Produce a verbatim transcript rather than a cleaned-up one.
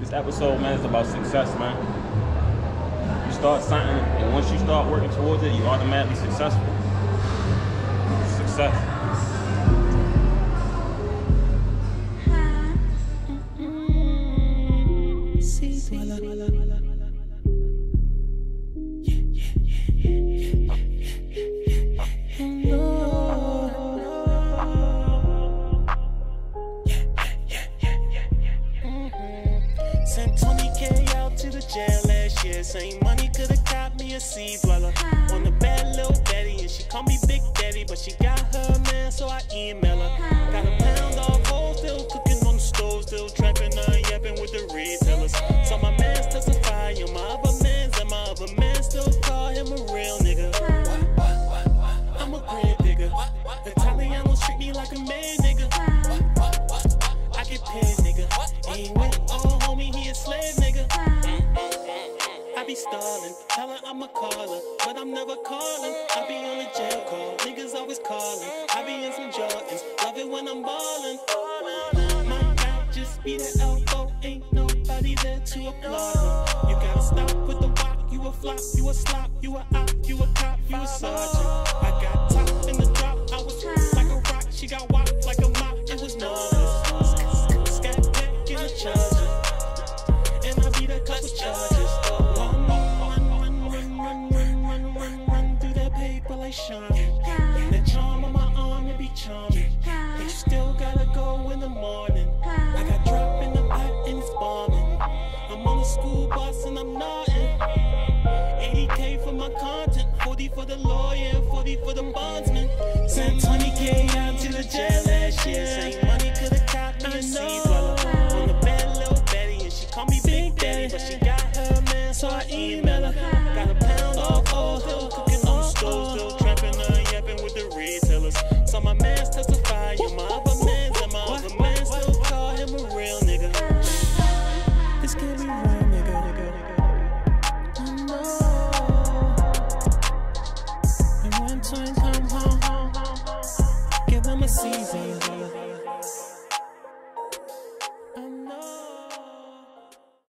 This episode, man, is about success, man. You start something, and once you start working towards it, you're automatically successful. Success. Same money could've got me a sea dweller. On the bad little Betty, and she call me Big Daddy, but she got her man, so I email her. Got a pound of whole, still cooking on the stove, still trapping her, yapping with the retailers. So my man's testify, and my other man's, and my other man still call him a real nigga. I'm a grand digger. Italiano treat me like a man, nigga. I get paid, nigga. He went on, homie, he a slave, nigga. I be stallin', tell her I'm a caller, but I'm never callin'. I be on a jail call, niggas always callin'. I be in some Jordans, love it when I'm ballin'. My God, just be the elbow, ain't nobody there to applaud her. You gotta stop with the wop, you a flop, you a slop, you a op, you a cop, you a sergeant. I got top in the drop, I was like a rock, she got whopped like a mop, it was nervous. Scat back in the charger, and I be that cop with charges. The charm on my arm, it be charming, but you still gotta go in the morning. I got drop in the back and it's bombing. I'm on a school bus and I'm nodding. eighty K for my content, forty for the lawyer, forty for the bondsman. Sent twenty K out to the jail last year. Same money could've caught me a sea dweller. On the bad little Betty, and she call me Big Daddy, but she got her man, so I email her. Got a pound of old hill cooking on stove, still trapping her, yapping with the retailers. So my man's testify, and my other man's, and my other man still call him a real nigga. This can't be real, nigga, nigga, nigga. I know. And one time come home, give him a season.